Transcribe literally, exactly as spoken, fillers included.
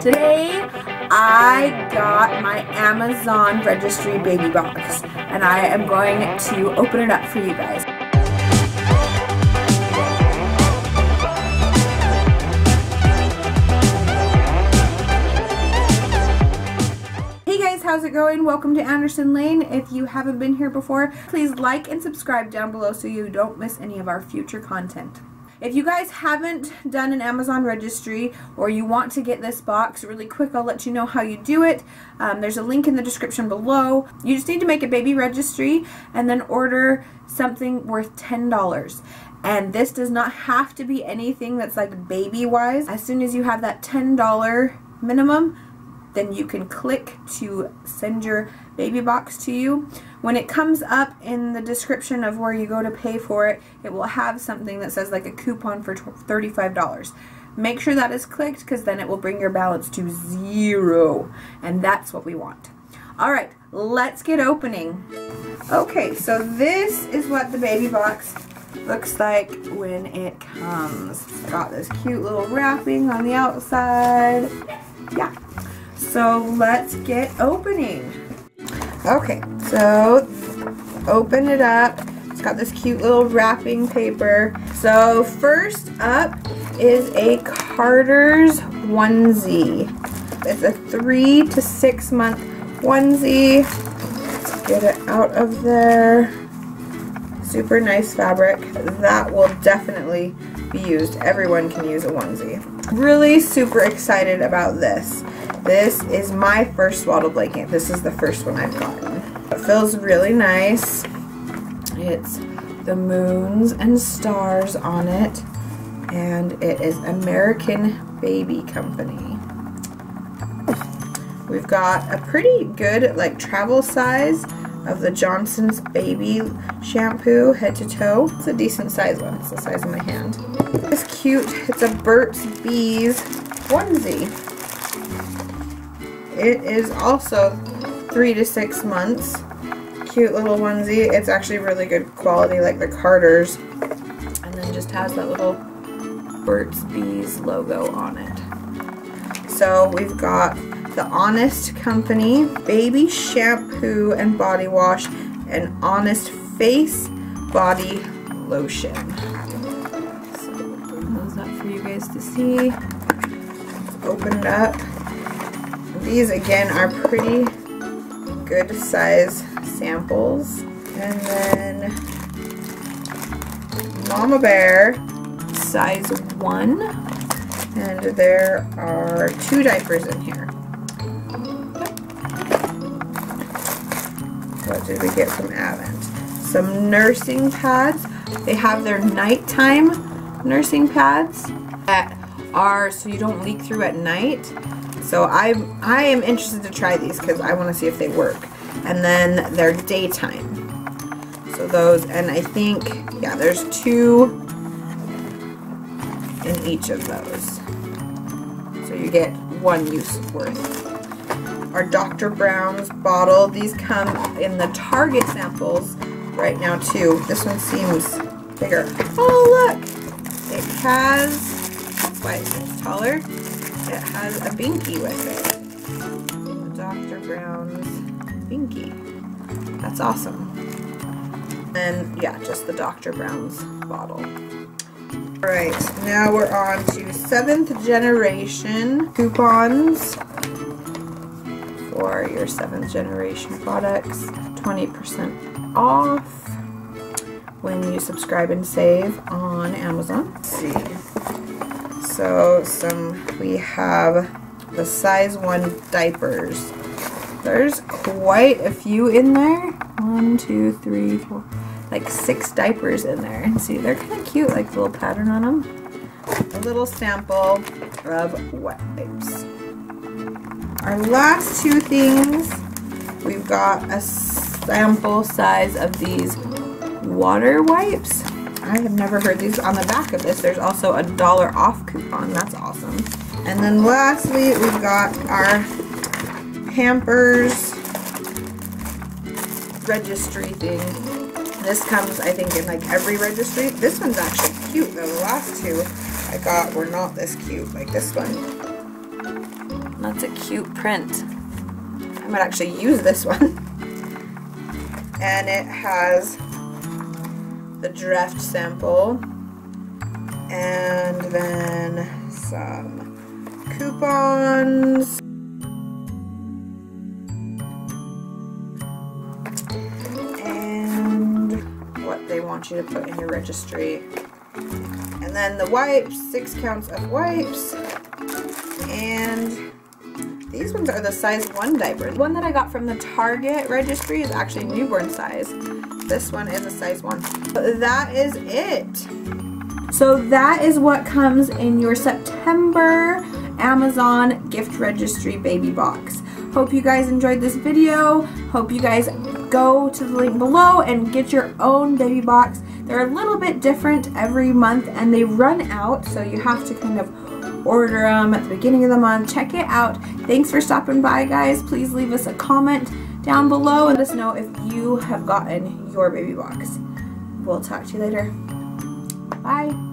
Today, I got my Amazon registry baby box, and I am going to open it up for you guys. Hey guys, how's it going? Welcome to Anderson Lane. If you haven't been here before, please like and subscribe down below so you don't miss any of our future content. If you guys haven't done an Amazon registry or you want to get this box really quick, I'll let you know how you do it. Um, there's a link in the description below. You just need to make a baby registry and then order something worth ten dollars. And this does not have to be anything that's like baby-wise. As soon as you have that ten dollar minimum, then you can click to send your baby box to you. When it comes up in the description of where you go to pay for it, it will have something that says like a coupon for thirty-five dollars. Make sure that is clicked, because then it will bring your balance to zero, and that's what we want. All right, let's get opening. Okay, so this is what the baby box looks like when it comes. I got this cute little wrapping on the outside. Yeah. So let's get opening. Okay, so open it up. It's got this cute little wrapping paper. So first up is a Carter's onesie. It's a three to six month onesie. Let's get it out of there. Super nice fabric. That will definitely be used. Everyone can use a onesie. Really super excited about this. This is my first swaddle blanket. This is the first one I've gotten. It feels really nice. It's the moons and stars on it, and it is American Baby Company. We've got a pretty good like travel size of the Johnson's baby shampoo head to toe. It's a decent size one. It's the size of my hand. It's cute. It's a Burt's Bees onesie. It is also three to six months. Cute little onesie. It's actually really good quality, like the Carter's. And then just has that little Burt's Bees logo on it. So we've got the Honest Company baby shampoo and body wash, and Honest face body lotion. So bring those up for you guys to see. Open it up. These again are pretty good size samples. And then Mama Bear, size one. And there are two diapers in here. What did we get from Avent? Some nursing pads. They have their nighttime nursing pads that are so you don't leak through at night. So I I am interested to try these because I want to see if they work. And then they're daytime. So those, and I think, yeah, there's two in each of those. So you get one use worth. Our Doctor Brown's bottle, these come in the Target samples right now too. This one seems bigger. Oh look! It has, that's why it seems taller. It has a binky with it. Doctor Brown's binky. That's awesome. And yeah, just the Doctor Brown's bottle. Alright, now we're on to Seventh Generation coupons for your Seventh Generation products. twenty percent off when you subscribe and save on Amazon. Let's see. So some, we have the size one diapers. There's quite a few in there. One, two, three, four, like six diapers in there. And see, they're kind of cute, like the little pattern on them. A little sample of wet wipes. Our last two things, we've got a sample size of these water wipes. I have never heard these. On the back of this, there's also a dollar off coupon. That's awesome. And then lastly, we've got our Pampers registry thing. This comes, I think, in like every registry. This one's actually cute, though. The last two I got were not this cute, like this one. That's a cute print. I might actually use this one. And it has the draft sample and then some coupons. You to put in your registry, and then the wipes, six counts of wipes, and these ones are the size one diaper. The one that I got from the Target registry is actually newborn size. This one is a size one. But that is it. So that is what comes in your September Amazon gift registry baby box. Hope you guys enjoyed this video. Hope you guys go to the link below and get your own baby box. They're a little bit different every month and they run out, so you have to kind of order them at the beginning of the month. Check it out. Thanks for stopping by, guys. Please leave us a comment down below and let us know if you have gotten your baby box. We'll talk to you later. Bye.